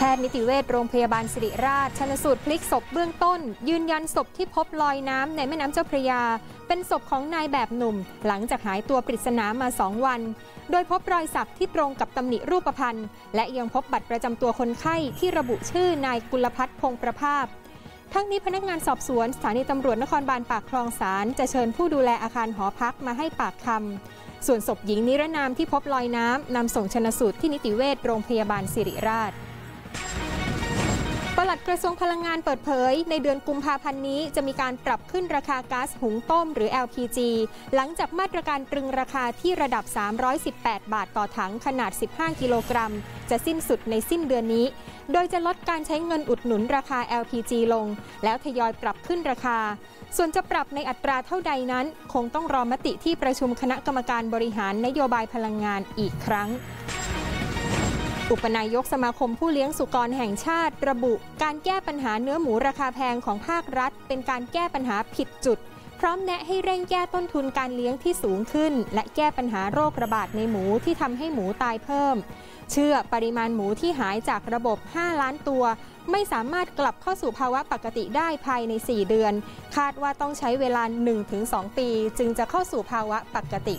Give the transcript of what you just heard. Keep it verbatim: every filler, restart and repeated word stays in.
แพทย์นิติเวชโรงพยาบาลสิริราชชันสูตรพลิกศพเบื้องต้นยืนยันศพที่พบลอยน้ำในแม่น้ำเจ้าพระยาเป็นศพของนายแบบหนุ่มหลังจากหายตัวปริศนามาสองวันโดยพบรอยสักที่ตรงกับตำหนิรูปพรรณและยังพบบัตรประจำตัวคนไข้ที่ระบุชื่อนายกุลภัทรพงษ์ประภาพทั้งนี้พนักงานสอบสวนสถานีตำรวจนครบาลปากคลองสารจะเชิญผู้ดูแลอาคารหอพักมาให้ปากคำส่วนศพหญิงนิรนามที่พบลอยน้ำนำส่งชันสูตรที่นิติเวชโรงพยาบาลสิริราชปลัดกระทรวงพลังงานเปิดเผยในเดือนกุมภาพันธ์นี้จะมีการปรับขึ้นราคาก๊าซหุงต้มหรือ แอล พี จี หลังจากมาตรการตรึงราคาที่ระดับสามร้อยสิบแปดบาทต่อถังขนาดสิบห้ากิโลกรัมจะสิ้นสุดในสิ้นเดือนนี้โดยจะลดการใช้เงินอุดหนุนราคา แอล พี จี ลงแล้วทยอยปรับขึ้นราคาส่วนจะปรับในอัตราเท่าใดนั้นคงต้องรอมติที่ประชุมคณะกรรมการบริหารนโยบายพลังงานอีกครั้งอุปนายกสมาคมผู้เลี้ยงสุกรแห่งชาติระบุการแก้ปัญหาเนื้อหมูราคาแพงของภาครัฐเป็นการแก้ปัญหาผิดจุดพร้อมแนะให้เร่งแก้ต้นทุนการเลี้ยงที่สูงขึ้นและแก้ปัญหาโรคระบาดในหมูที่ทำให้หมูตายเพิ่มเชื่อปริมาณหมูที่หายจากระบบห้าล้านตัวไม่สามารถกลับเข้าสู่ภาวะปกติได้ภายในสี่เดือนคาดว่าต้องใช้เวลา หนึ่งถึงสอง ปีจึงจะเข้าสู่ภาวะปกติ